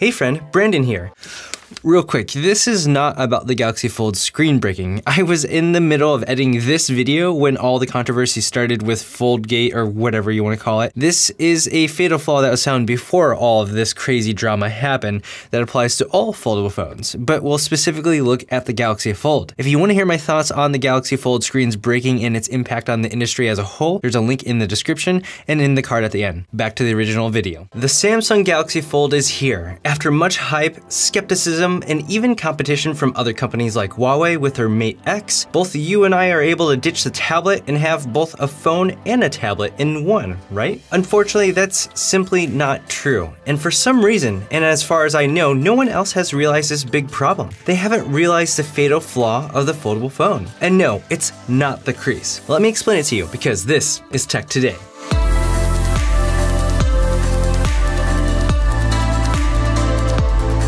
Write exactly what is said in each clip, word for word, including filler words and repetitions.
Hey friend, Brandon here. Real quick, this is not about the Galaxy Fold screen breaking. I was in the middle of editing this video when all the controversy started with Foldgate or whatever you want to call it. This is a fatal flaw that was found before all of this crazy drama happened that applies to all foldable phones, but we'll specifically look at the Galaxy Fold. If you want to hear my thoughts on the Galaxy Fold screens breaking and its impact on the industry as a whole, there's a link in the description and in the card at the end. Back to the original video. The Samsung Galaxy Fold is here. After much hype, skepticism, and even competition from other companies like Huawei with their Mate X, both you and I are able to ditch the tablet and have both a phone and a tablet in one, right? Unfortunately, that's simply not true. And for some reason, and as far as I know, no one else has realized this big problem. They haven't realized the fatal flaw of the foldable phone. And no, it's not the crease. Let me explain it to you, because this is Tech Today.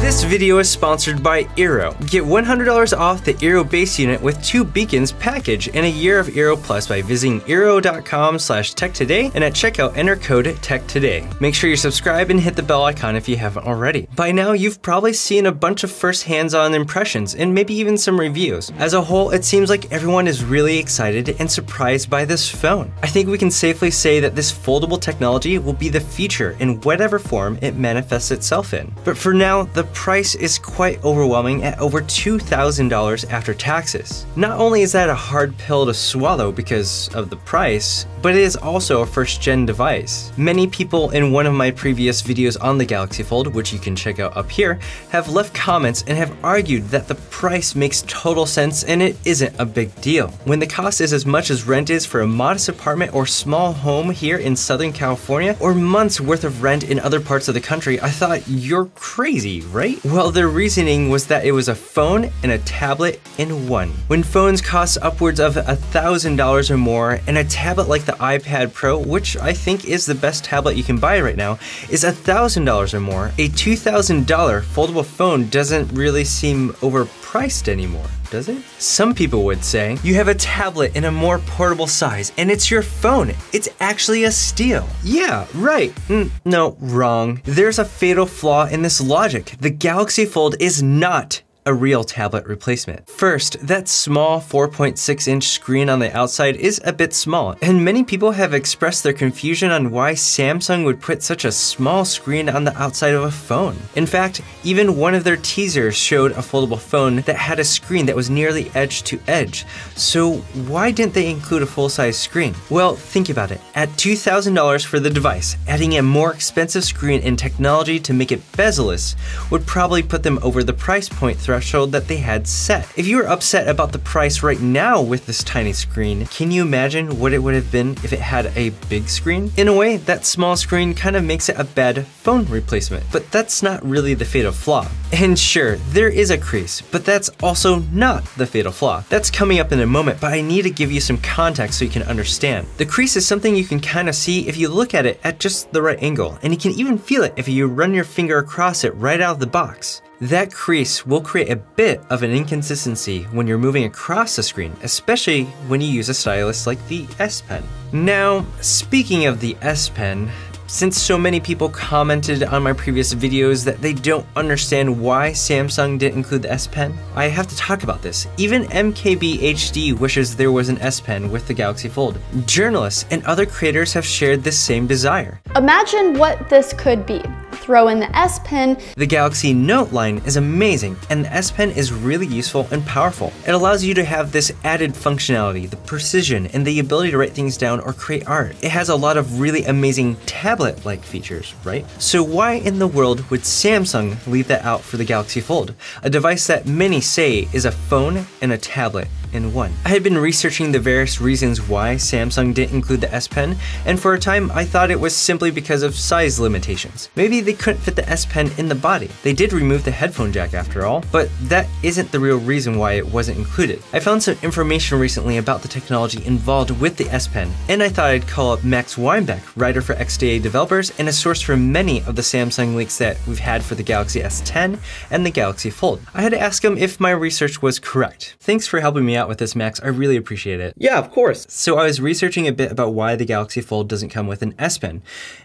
This video is sponsored by Eero. Get one hundred dollars off the Eero base unit with two beacons package and a year of Eero Plus by visiting eero dot com slash tech today and at checkout enter code TechToday. Make sure you subscribe and hit the bell icon if you haven't already. By now you've probably seen a bunch of first hands-on impressions and maybe even some reviews. As a whole, it seems like everyone is really excited and surprised by this phone. I think we can safely say that this foldable technology will be the future in whatever form it manifests itself in. But for now, the The price is quite overwhelming at over two thousand dollars after taxes. Not only is that a hard pill to swallow because of the price, but it is also a first-gen device. Many people in one of my previous videos on the Galaxy Fold, which you can check out up here, have left comments and have argued that the price makes total sense and it isn't a big deal. When the cost is as much as rent is for a modest apartment or small home here in Southern California, or months worth of rent in other parts of the country, I thought, you're crazy, right? Well, their reasoning was that it was a phone and a tablet in one. When phones cost upwards of one thousand dollars or more, and a tablet like the iPad Pro, which I think is the best tablet you can buy right now, is one thousand dollars or more, a two thousand dollar foldable phone doesn't really seem overpriced anymore, does it? Some people would say, you have a tablet in a more portable size and it's your phone. It's actually a steal. Yeah, right. Mm, no, wrong. There's a fatal flaw in this logic. The Galaxy Fold is not a real tablet replacement. First, that small four point six inch screen on the outside is a bit small, and many people have expressed their confusion on why Samsung would put such a small screen on the outside of a phone. In fact, even one of their teasers showed a foldable phone that had a screen that was nearly edge to edge. So why didn't they include a full-size screen? Well, think about it. At two thousand dollars for the device, adding a more expensive screen and technology to make it bezel-less would probably put them over the price point threshold that they had set. If you were upset about the price right now with this tiny screen, can you imagine what it would have been if it had a big screen? In a way, that small screen kind of makes it a bad phone replacement, but that's not really the fatal flaw. And sure, there is a crease, but that's also not the fatal flaw. That's coming up in a moment, but I need to give you some context so you can understand. The crease is something you can kind of see if you look at it at just the right angle, and you can even feel it if you run your finger across it right out of the box. That crease will create a bit of an inconsistency when you're moving across the screen, especially when you use a stylus like the S Pen. Now, speaking of the S Pen, since so many people commented on my previous videos that they don't understand why Samsung didn't include the S Pen, I have to talk about this. Even M K B H D wishes there was an S Pen with the Galaxy Fold. Journalists and other creators have shared this same desire. Imagine what this could be. Throw in the S Pen. The Galaxy Note line is amazing, and the S Pen is really useful and powerful. It allows you to have this added functionality, the precision, and the ability to write things down or create art. It has a lot of really amazing tablet-like features, right? So why in the world would Samsung leave that out for the Galaxy Fold, a device that many say is a phone and a tablet in one? I had been researching the various reasons why Samsung didn't include the S Pen, and for a time I thought it was simply because of size limitations. Maybe they couldn't fit the S Pen in the body. They did remove the headphone jack after all, but that isn't the real reason why it wasn't included. I found some information recently about the technology involved with the S Pen, and I thought I'd call up Max Weinbach, writer for X D A developers and a source for many of the Samsung leaks that we've had for the Galaxy S ten and the Galaxy Fold. I had to ask him if my research was correct. Thanks for helping me out out with this, Max. I really appreciate it. Yeah, of course. So I was researching a bit about why the Galaxy Fold doesn't come with an S Pen.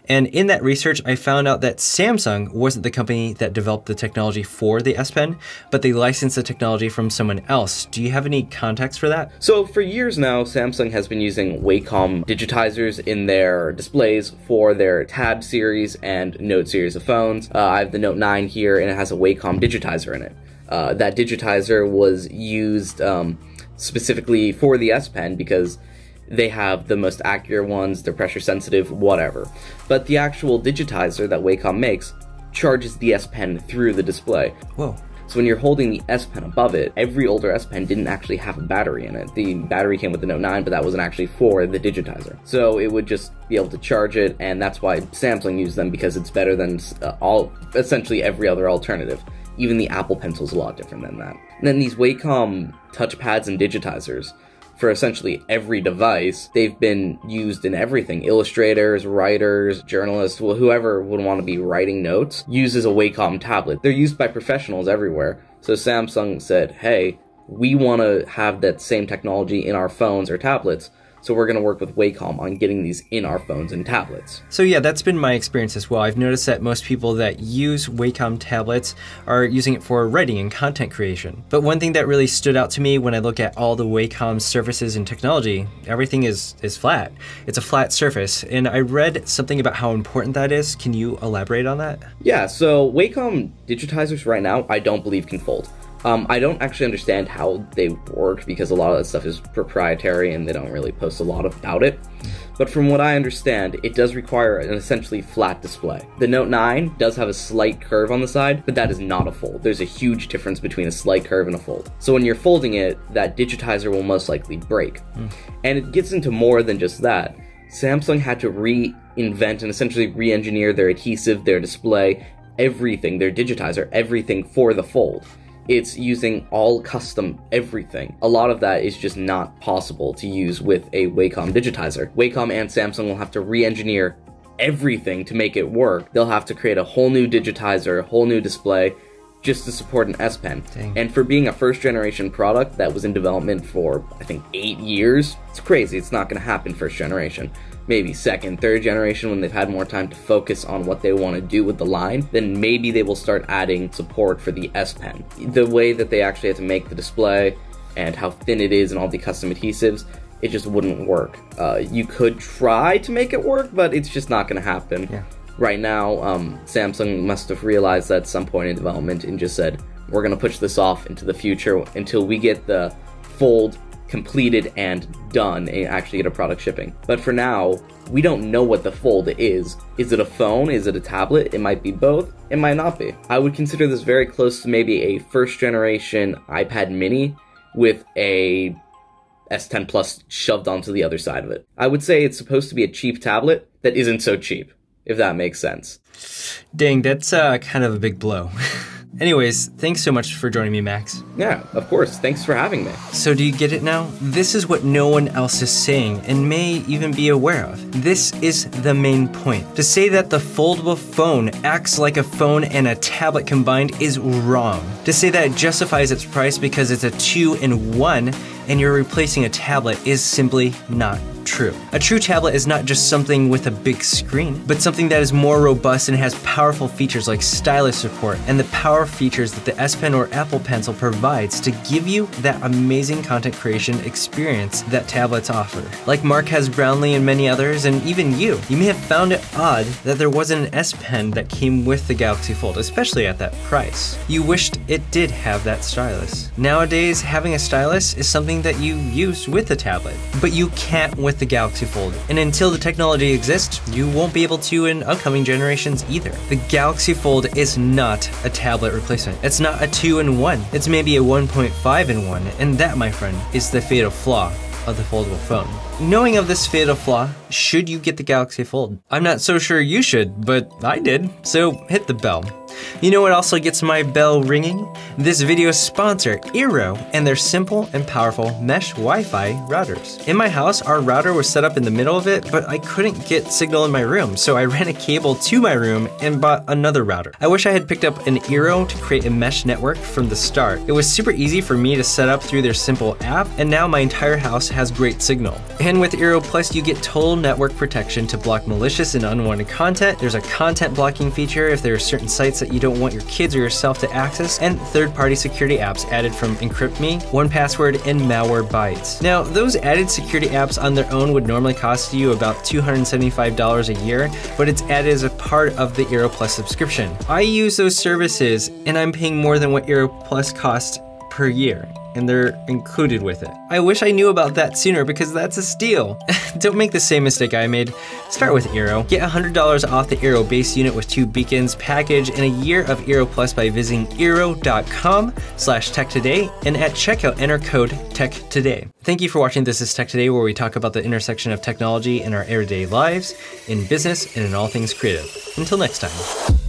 And in that research, I found out that Samsung wasn't the company that developed the technology for the S Pen, but they licensed the technology from someone else. Do you have any context for that? So for years now, Samsung has been using Wacom digitizers in their displays for their Tab series and Note series of phones. Uh, I have the Note nine here, and it has a Wacom digitizer in it. Uh, that digitizer was used um, specifically for the S Pen because they have the most accurate ones, they're pressure sensitive, whatever. But the actual digitizer that Wacom makes charges the S Pen through the display. Whoa. So when you're holding the S Pen above it, every older S Pen didn't actually have a battery in it. The battery came with the Note nine, but that wasn't actually for the digitizer. So it would just be able to charge it, and that's why Samsung used them, because it's better than uh, all essentially every other alternative. Even the Apple Pencil is a lot different than that. And then these Wacom touchpads and digitizers, for essentially every device, they've been used in everything. Illustrators, writers, journalists, well, whoever would want to be writing notes uses a Wacom tablet. They're used by professionals everywhere. So Samsung said, hey, we want to have that same technology in our phones or tablets. So we're going to work with Wacom on getting these in our phones and tablets. So yeah, that's been my experience as well. I've noticed that most people that use Wacom tablets are using it for writing and content creation. But one thing that really stood out to me when I look at all the Wacom services and technology, everything is, is flat. It's a flat surface. And I read something about how important that is. Can you elaborate on that? Yeah, so Wacom digitizers right now, I don't believe can fold. Um, I don't actually understand how they work because a lot of that stuff is proprietary and they don't really post a lot about it. But from what I understand, it does require an essentially flat display. The Note nine does have a slight curve on the side, but that is not a fold. There's a huge difference between a slight curve and a fold. So when you're folding it, that digitizer will most likely break. Mm. And it gets into more than just that. Samsung had to reinvent and essentially re-engineer their adhesive, their display, everything, their digitizer, everything for the fold. It's using all custom everything. A lot of that is just not possible to use with a Wacom digitizer. Wacom and Samsung will have to re-engineer everything to make it work. They'll have to create a whole new digitizer, a whole new display, just to support an S Pen. Dang. And for being a first generation product that was in development for, I think, eight years, it's crazy. It's not gonna happen first generation. Maybe second, third generation, when they've had more time to focus on what they want to do with the line, then maybe they will start adding support for the S Pen. The way that they actually had to make the display and how thin it is and all the custom adhesives, it just wouldn't work. Uh, you could try to make it work, but it's just not going to happen. Yeah. Right now, um, Samsung must have realized that at some point in development and just said, we're going to push this off into the future until we get the Fold completed and done and actually get a product shipping. But for now, we don't know what the Fold is. Is it a phone? Is it a tablet? It might be both. It might not be. I would consider this very close to maybe a first generation iPad mini with a S ten Plus shoved onto the other side of it. I would say it's supposed to be a cheap tablet that isn't so cheap, if that makes sense. Dang, that's uh, kind of a big blow. Anyways, thanks so much for joining me, Max. Yeah, of course. Thanks for having me. So do you get it now? This is what no one else is saying and may even be aware of. This is the main point. To say that the foldable phone acts like a phone and a tablet combined is wrong. To say that it justifies its price because it's a two in one and you're replacing a tablet is simply not true. A true tablet is not just something with a big screen, but something that is more robust and has powerful features like stylus support and the power features that the S Pen or Apple Pencil provides to give you that amazing content creation experience that tablets offer. Like Marques Brownlee and many others, and even you, you may have found it odd that there wasn't an S Pen that came with the Galaxy Fold, especially at that price. You wished it did have that stylus. Nowadays, having a stylus is something that you use with a tablet, but you can't with the Galaxy Fold. And until the technology exists, you won't be able to in upcoming generations either. The Galaxy Fold is not a tablet replacement. It's not a two in one. It's maybe a one point five in one, and that, my friend, is the fatal flaw of the foldable phone. Knowing of this fatal flaw, should you get the Galaxy Fold? I'm not so sure you should, but I did, so hit the bell. You know what also gets my bell ringing? This video's sponsor, Eero, and their simple and powerful mesh Wi-Fi routers. In my house, our router was set up in the middle of it, but I couldn't get signal in my room, so I ran a cable to my room and bought another router. I wish I had picked up an Eero to create a mesh network from the start. It was super easy for me to set up through their simple app, and now my entire house has great signal. And with Eero Plus, you get total network protection to block malicious and unwanted content. There's a content blocking feature if there are certain sites that you don't want your kids or yourself to access, and third-party security apps added from EncryptMe, OnePassword, and MalwareBytes. Now, those added security apps on their own would normally cost you about two hundred seventy-five dollars a year, but it's added as a part of the Eero Plus subscription. I use those services, and I'm paying more than what Eero Plus costs per year, and they're included with it. I wish I knew about that sooner because that's a steal. Don't make the same mistake I made. Start with Eero. Get one hundred dollars off the Eero base unit with two beacons package and a year of Eero Plus by visiting eero dot com slash tech today, and at checkout enter code TECHTODAY. Thank you for watching This Is Tech Today, where we talk about the intersection of technology in our everyday lives, in business, and in all things creative. Until next time.